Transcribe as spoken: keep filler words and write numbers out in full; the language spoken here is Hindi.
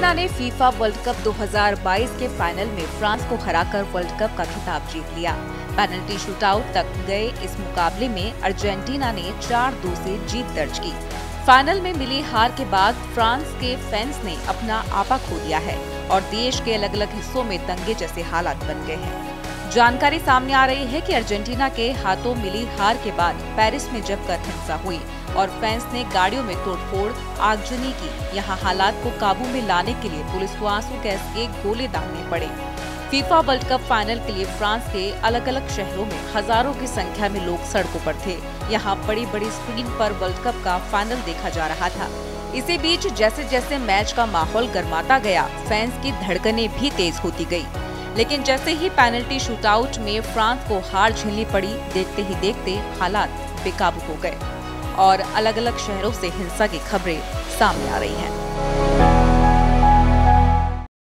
अर्जेंटीना ने फीफा वर्ल्ड कप दो हज़ार बाईस के फाइनल में फ्रांस को हराकर वर्ल्ड कप का खिताब जीत लिया। पेनल्टी शूटआउट तक गए इस मुकाबले में अर्जेंटीना ने चार दो से जीत दर्ज की। फाइनल में मिली हार के बाद फ्रांस के फैंस ने अपना आपा खो दिया है और देश के अलग अलग हिस्सों में दंगे जैसे हालात बन गए हैं। जानकारी सामने आ रही है कि अर्जेंटीना के हाथों मिली हार के बाद पेरिस में जमकर हिंसा हुई और फैंस ने गाड़ियों में तोड़फोड़, आगजनी की। यहाँ हालात को काबू में लाने के लिए पुलिस को आंसू गैस के गोले दागने पड़े। फीफा वर्ल्ड कप फाइनल के लिए फ्रांस के अलग अलग शहरों में हजारों की संख्या में लोग सड़कों पर थे। यहाँ बड़ी बड़ी स्क्रीन पर वर्ल्ड कप का फाइनल देखा जा रहा था। इसी बीच जैसे जैसे मैच का माहौल गर्माता गया, फैंस की धड़कने भी तेज होती गयी। लेकिन जैसे ही पेनल्टी शूटआउट में फ्रांस को हार झेलनी पड़ी, देखते ही देखते हालात बेकाबू हो गए और अलग अलग शहरों से हिंसा की खबरें सामने आ रही हैं।